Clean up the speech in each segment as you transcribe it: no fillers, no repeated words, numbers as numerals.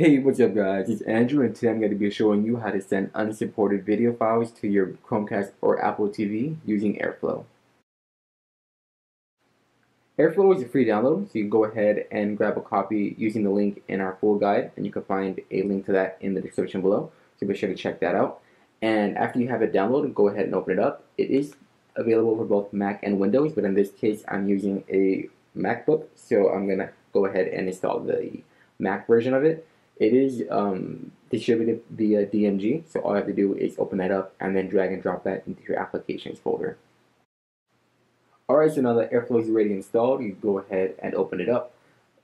Hey, what's up guys, it's Andrew, and today I'm going to be showing you how to send unsupported video files to your Chromecast or Apple TV using Airflow. Airflow is a free download, so you can go ahead and grab a copy using the link in our full guide, and you can find a link to that in the description below, so be sure to check that out. And after you have it downloaded, go ahead and open it up. It is available for both Mac and Windows, but in this case I'm using a MacBook, so I'm going to go ahead and install the Mac version of it. It is distributed via DMG, so all you have to do is open that up and then drag and drop that into your applications folder. Alright, so now that Airflow is already installed, you go ahead and open it up.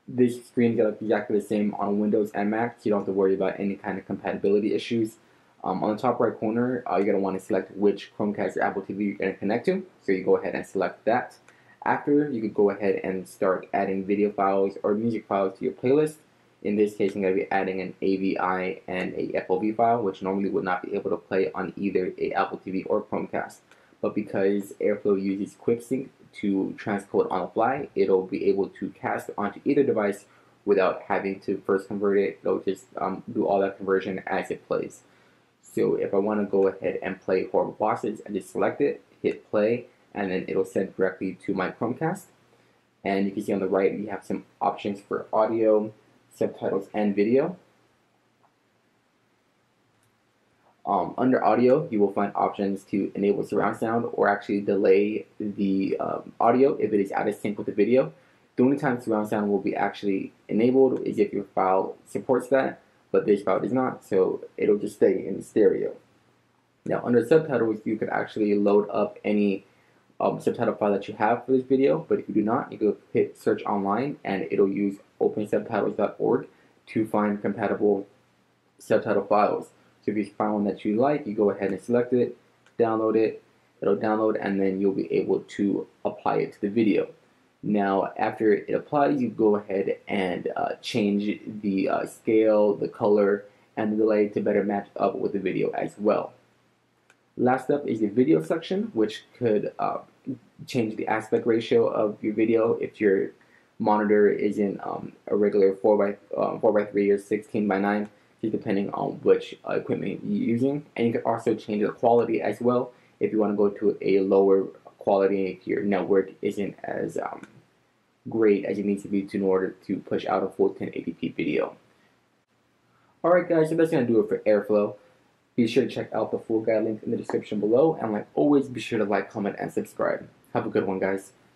This screen is exactly the same on Windows and Mac, so you don't have to worry about any kind of compatibility issues. On the top right corner, you're going to want to select which Chromecast or Apple TV you're going to connect to, so you go ahead and select that. After, you can go ahead and start adding video files or music files to your playlist. In this case, I'm going to be adding an AVI and a FLV file, which normally would not be able to play on either a Apple TV or Chromecast. But because Airflow uses QuickSync to transcode on the fly, it'll be able to cast onto either device without having to first convert it. It'll just do all that conversion as it plays. So if I want to go ahead and play Horrible Bosses, I just select it, hit play, and then it'll send directly to my Chromecast. And you can see on the right, we have some options for audio, subtitles, and video. Under audio, you will find options to enable surround sound or actually delay the audio if it is out of sync with the video. The only time surround sound will be actually enabled is if your file supports that, but this file does not, so it'll just stay in stereo. Now, under subtitles, you could actually load up any subtitle file that you have for this video, but if you do not, you can hit search online and it'll use opensubtitles.org to find compatible subtitle files. So if you find one that you like, you go ahead and select it, download it, it'll download, and then you'll be able to apply it to the video. Now after it applies, you go ahead and change the scale, the color, and the delay to better match up with the video as well. Last up is the video section, which could change the aspect ratio of your video if your monitor is in a regular 4x3 or 16x9, just depending on which equipment you're using. And you can also change the quality as well if you want to go to a lower quality, if your network isn't as great as it needs to be in order to push out a full 1080p video. Alright guys, so that's going to do it for Airflow. Be sure to check out the full guide link in the description below, and like always, be sure to like, comment, and subscribe. Have a good one, guys.